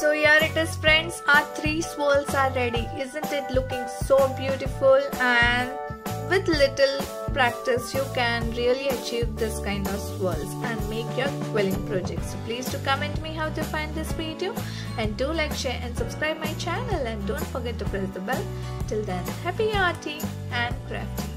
So here it is, friends, our three swirls are ready. Isn't it looking so beautiful? And with little practice you can really achieve this kind of swirls and make your quilling projects. So please do comment me how to find this video, and do like, share and subscribe my channel, and don't forget to press the bell. Till then, happy arty and crafty.